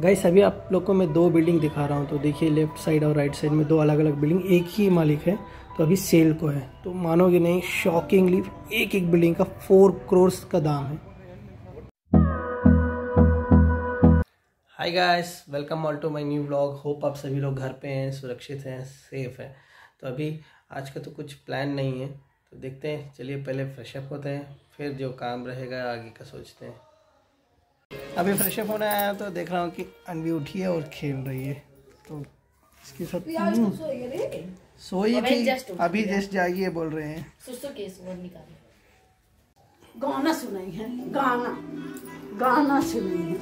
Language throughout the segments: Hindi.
गाइस अभी आप लोग को मैं दो बिल्डिंग दिखा रहा हूँ। तो देखिए लेफ्ट साइड और राइट साइड में दो अलग अलग बिल्डिंग, एक ही मालिक है। तो अभी सेल को है, तो मानोगे नहीं, शॉकिंगली एक एक बिल्डिंग का 4 करोड़ का दाम है। Hi guys, welcome all to my new vlog. Hope आप सभी लोग घर पे हैं, सुरक्षित हैं, सेफ हैं। तो अभी आज का तो कुछ प्लान नहीं है, तो देखते हैं। चलिए पहले फ्रेशअप होते हैं, फिर जो काम रहेगा आगे का सोचते हैं। अभी फ्रेशअप होने आया तो देख रहा हूँ कि अनवी उठी है और खेल रही है। तो इसके साथ सोई थी, अभी जस्ट जागी बोल रहे हैं। गाना सुनाई है, गाना गाना सुनाई,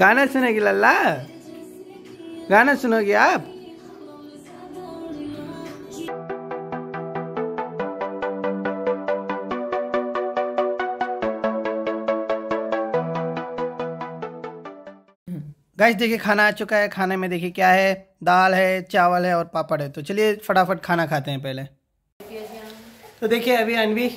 गाना सुनेगी लल्ला, गाना सुनोगे आप? गाइस देखिए खाना आ चुका है। खाने में देखिए क्या है, दाल है, चावल है और पापड़ है। तो चलिए फटाफट खाना खाते हैं पहले। तो देखिए अभी अनवी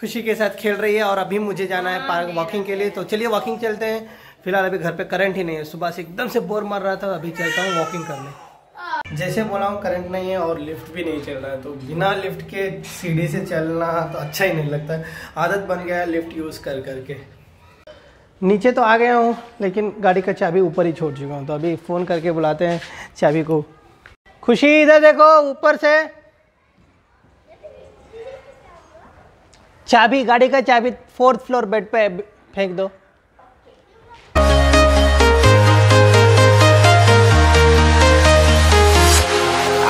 खुशी के साथ खेल रही है और अभी मुझे जाना है पार्क वॉकिंग के लिए। तो चलिए वॉकिंग चलते हैं। फिलहाल अभी घर पे करंट ही नहीं है, सुबह से एकदम से बोर मार रहा था। अभी चलता हूँ वॉकिंग करने। जैसे बोला हूँ करंट नहीं है और लिफ्ट भी नहीं चल रहा है, तो बिना लिफ्ट के सीढ़ी से चलना तो अच्छा ही नहीं लगता है। आदत बन गया है लिफ्ट यूज़ कर करके। नीचे तो आ गया हूँ लेकिन गाड़ी का चाबी ऊपर ही छोड़ चुका हूँ। तो अभी फ़ोन करके बुलाते हैं चाबी को। खुशी इधर देखो, ऊपर से चाबी, गाड़ी का चाबी 4th फ्लोर बेड पे फेंक दो।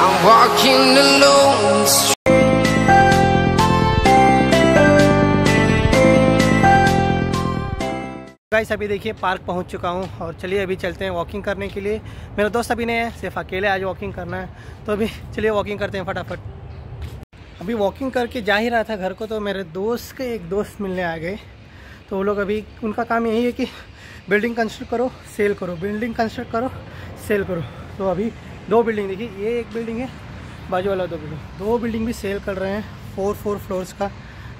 I'm walking alone. गाइस अभी देखिए पार्क पहुंच चुका हूं और चलिए अभी चलते हैं वॉकिंग करने के लिए। मेरा दोस्त अभी नहीं है, सिर्फ अकेले आज वॉकिंग करना है। तो अभी चलिए वॉकिंग करते हैं फटाफट। अभी वॉकिंग करके जा ही रहा था घर को, तो मेरे दोस्त के एक दोस्त मिलने आ गए। तो वो लोग अभी उनका काम यही है कि बिल्डिंग कंस्ट्रक्ट करो सेल करो, बिल्डिंग कंस्ट्रक्ट करो सेल करो। तो अभी दो बिल्डिंग देखिए, ये एक बिल्डिंग है, बाजू वाला दो बिल्डिंग भी सेल कर रहे हैं 4 फ्लोर्स का।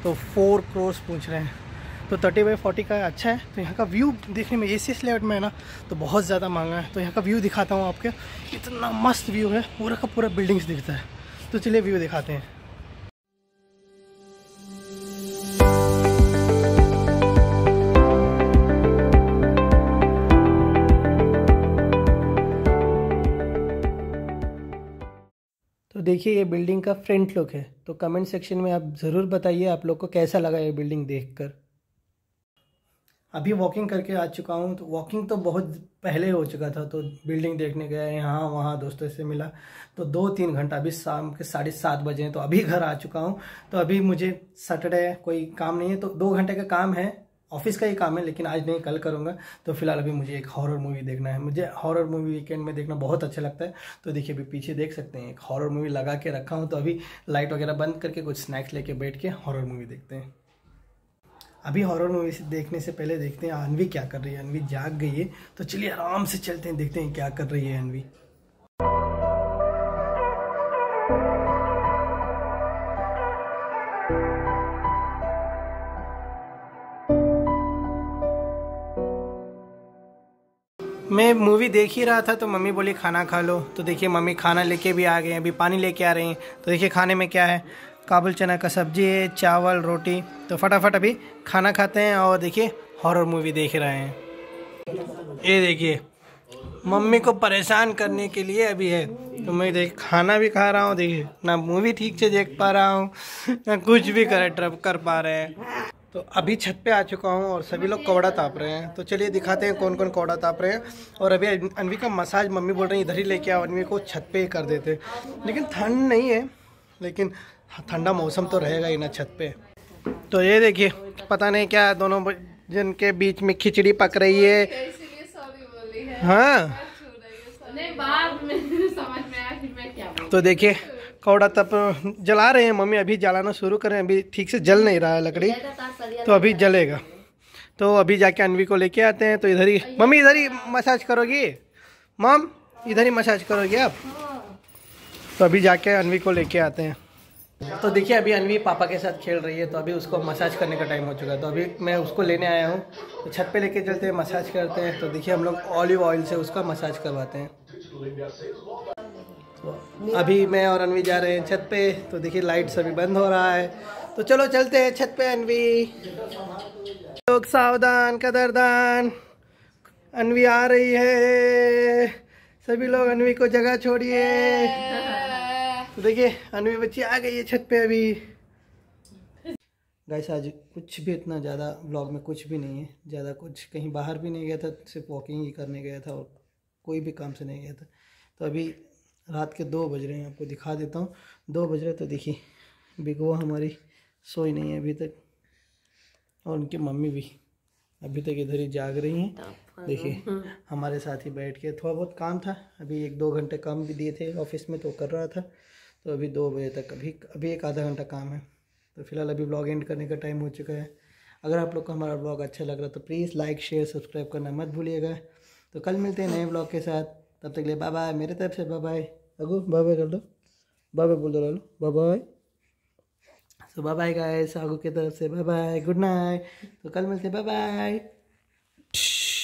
तो 4 करोड़ पूछ रहे हैं। तो 30 बाई 40 का अच्छा है। तो यहाँ का व्यू देखने में एसी लेआउट में है ना, तो बहुत ज़्यादा महंगा है। तो यहाँ का व्यू दिखाता हूँ आपके, इतना मस्त व्यू है, पूरा का पूरा बिल्डिंग्स दिखता है। तो चलिए व्यू दिखाते हैं। तो देखिए ये बिल्डिंग का फ्रंट लुक है। तो कमेंट सेक्शन में आप ज़रूर बताइए आप लोग को कैसा लगा ये बिल्डिंग देखकर। अभी वॉकिंग करके आ चुका हूँ। तो वॉकिंग तो बहुत पहले हो चुका था, तो बिल्डिंग देखने गया यहाँ वहाँ दोस्तों से मिला, तो 2-3 घंटा। अभी शाम के 7:30 बजे हैं, तो अभी घर आ चुका हूँ। तो अभी मुझे सैटरडे कोई काम नहीं है, तो 2 घंटे का काम है, ऑफिस का ही काम है, लेकिन आज नहीं कल करूँगा। तो फिलहाल अभी मुझे एक हॉरर मूवी देखना है। मुझे हॉरर मूवी वीकेंड में देखना बहुत अच्छा लगता है। तो देखिए अभी पीछे देख सकते हैं एक हॉरर मूवी लगा के रखा हूँ। तो अभी लाइट वगैरह बंद करके कुछ स्नैक्स लेके बैठ के हॉरर मूवी देखते हैं। अभी हॉरर मूवी देखने से पहले देखते हैं अनवी क्या कर रही है। अनवी जाग गई है, तो चलिए आराम से चलते हैं, देखते हैं क्या कर रही है अनवी। मैं मूवी देख ही रहा था तो मम्मी बोली खाना खा लो। तो देखिए मम्मी खाना लेके भी आ गए हैं, अभी पानी लेके आ रही हैं। तो देखिए खाने में क्या है, काबुल चना का सब्जी है, चावल, रोटी। तो फटाफट अभी खाना खाते हैं और देखिए हॉरर मूवी देख रहे हैं। ये देखिए मम्मी को परेशान करने के लिए अभी है। तो मैं देख खाना भी खा रहा हूँ, देखिए ना मूवी ठीक से देख पा रहा हूँ ना कुछ भी कर पा रहे हैं। तो अभी छत पे आ चुका हूँ और सभी लोग कौड़ा ताप रहे हैं। तो चलिए दिखाते हैं कौन कौन कौड़ा ताप रहे हैं। और अभी अनवी का मसाज मम्मी बोल रही है इधर ही लेके आओ, अनवी को छत पे ही कर देते हैं। लेकिन ठंड नहीं है, लेकिन ठंडा मौसम तो रहेगा ही ना छत पे। तो ये देखिए पता नहीं क्या दोनों जन के बीच में खिचड़ी पक रही है। हाँ तो देखिए कौड़ा तप जला रहे हैं मम्मी, अभी जलाना शुरू करें, अभी ठीक से जल नहीं रहा है लकड़ी, तो अभी जलेगा। तो अभी जाके अनवी को लेके आते हैं। तो इधर ही मम्मी, इधर ही मसाज करोगी मम, इधर ही मसाज करोगी आप? तो अभी जाके अनवी को लेके आते हैं। तो देखिए अभी अनवी पापा के साथ खेल रही है, तो अभी उसको मसाज करने का टाइम हो चुका है। तो अभी मैं उसको लेने आया हूँ, तो छत पे लेके चलते हैं, मसाज करते हैं। तो देखिए हम लोग ऑलिव ऑयल से उसका मसाज करवाते हैं। तो अभी मैं और अनवी जा रहे हैं छत पे। तो देखिए लाइट सभी बंद हो रहा है, तो चलो चलते हैं छत पे। अनवी लोग सावधान कदरदान, अनवी आ रही है। सभी लोग अनवी को जगह छोड़िए। तो देखिए अनवी बच्ची आ गई है छत पे। अभी गाइस आज कुछ भी इतना ज़्यादा व्लॉग में कुछ भी नहीं है, ज़्यादा कुछ कहीं बाहर भी नहीं गया था, सिर्फ वॉकिंग ही करने गया था और कोई भी काम से नहीं गया था। तो अभी रात के 2 बज रहे हैं, आपको दिखा देता हूँ। 2 बज रहे। तो देखिए बिगो हमारी सोई नहीं है अभी तक, और उनकी मम्मी भी अभी तक इधर ही जाग रही हैं। देखिए हमारे साथ ही बैठ के थोड़ा बहुत काम था, अभी 1-2 घंटे काम भी दिए थे ऑफिस में, तो कर रहा था। तो अभी 2 बजे तक अभी 1 आधा घंटा काम है। तो फिलहाल अभी व्लॉग एंड करने का टाइम हो चुका है। अगर आप लोग को हमारा व्लॉग अच्छा लग रहा है तो प्लीज़ लाइक शेयर सब्सक्राइब करना मत भूलिएगा। तो कल मिलते हैं नए व्लॉग के साथ, तब तक ले बाय बाय मेरे तरफ से। बाय बाय अगू, बाय बाय कर दो, बाय बाय बोल दो लालू, बाय बाय। तो बाय बाय गाइस, आगू की तरफ से बाय बाय, गुड नाइट। तो कल मिलते हैं, बाय बाय।